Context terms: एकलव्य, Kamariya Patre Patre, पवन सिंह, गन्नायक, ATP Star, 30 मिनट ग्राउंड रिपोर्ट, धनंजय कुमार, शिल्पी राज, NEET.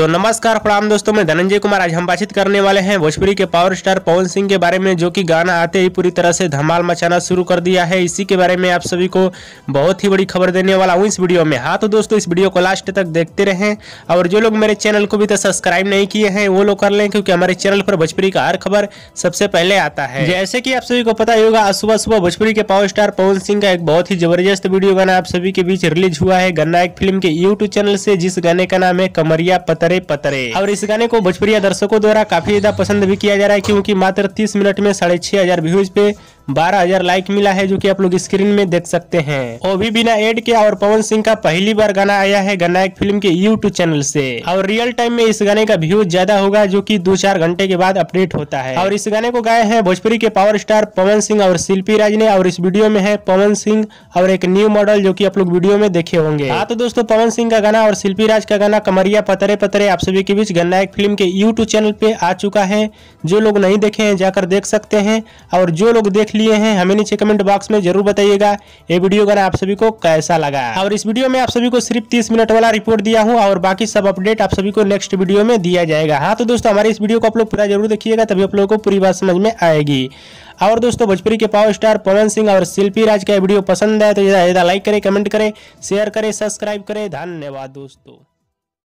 तो नमस्कार प्रणाम दोस्तों, मैं धनंजय कुमार। आज हम बातचीत करने वाले हैं भोजपुरी के पावर स्टार पवन सिंह के बारे में, जो कि गाना आते ही पूरी तरह से धमाल मचाना शुरू कर दिया है। इसी के बारे में आप सभी को बहुत ही बड़ी खबर देने वाला हूँ इस वीडियो में। हाँ तो दोस्तों, इस वीडियो को लास्ट तक देखते रहें और जो लोग मेरे चैनल को भी तो सब्सक्राइब नहीं किए हैं वो लोग कर लें, क्योंकि हमारे चैनल पर भोजपुरी का हर खबर सबसे पहले आता है। जैसे कि आप सभी को पता ही होगा, आज सुबह सुबह भोजपुरी के पावर स्टार पवन सिंह का एक बहुत ही जबरदस्त वीडियो गाना आप सभी के बीच रिलीज हुआ है गन्नायक फिल्म के यूट्यूब चैनल से, जिस गाने का नाम है कमरिया पतरे। और इस गाने को भोजपुरिया दर्शकों द्वारा काफी ज्यादा पसंद भी किया जा रहा है, क्योंकि मात्र 30 मिनट में 6500 व्यूज पे 12000 लाइक मिला है, जो कि आप लोग स्क्रीन में देख सकते हैं। और भी बिना एड के, और पवन सिंह का पहली बार गाना आया है गन्नायक फिल्म के यूट्यूब चैनल से। और रियल टाइम में इस गाने का व्यूज ज्यादा होगा, जो कि 2-4 घंटे के बाद अपडेट होता है। और इस गाने को गाए हैं भोजपुरी के पावर स्टार पवन सिंह और शिल्पी राज ने। और इस वीडियो में है पवन सिंह और एक न्यू मॉडल, जो की आप लोग वीडियो में देखे होंगे। हाँ तो दोस्तों, पवन सिंह का गाना और शिल्पी राज का गाना कमरिया पतरे पतरे आप सभी के बीच गन्नायक फिल्म के यूट्यूब चैनल पे आ चुका है। जो लोग नहीं देखे हैं जाकर देख सकते हैं, और जो लोग देख लिए हैं हमें नीचे कमेंट बॉक्स में जरूर बताइएगा ये वीडियो गाना आप सभी को कैसा लगा। और इस वीडियो में आप सभी को सिर्फ 30 मिनट वाला रिपोर्ट दिया हूँ, और बाकी सब अपडेट आप सभी को नेक्स्ट वीडियो में दिया जाएगा। हाँ तो दोस्तों, हमारे इस वीडियो को आप लोग पूरा जरूर देखिएगा, तभी आप लोगों को पूरी बात समझ में आएगी। और दोस्तों, भोजपुरी के पावर स्टार पवन सिंह और शिल्पी राज का वीडियो पसंद आए तो ज्यादा लाइक करें, कमेंट करें, शेयर करें, सब्सक्राइब करें। धन्यवाद दोस्तों।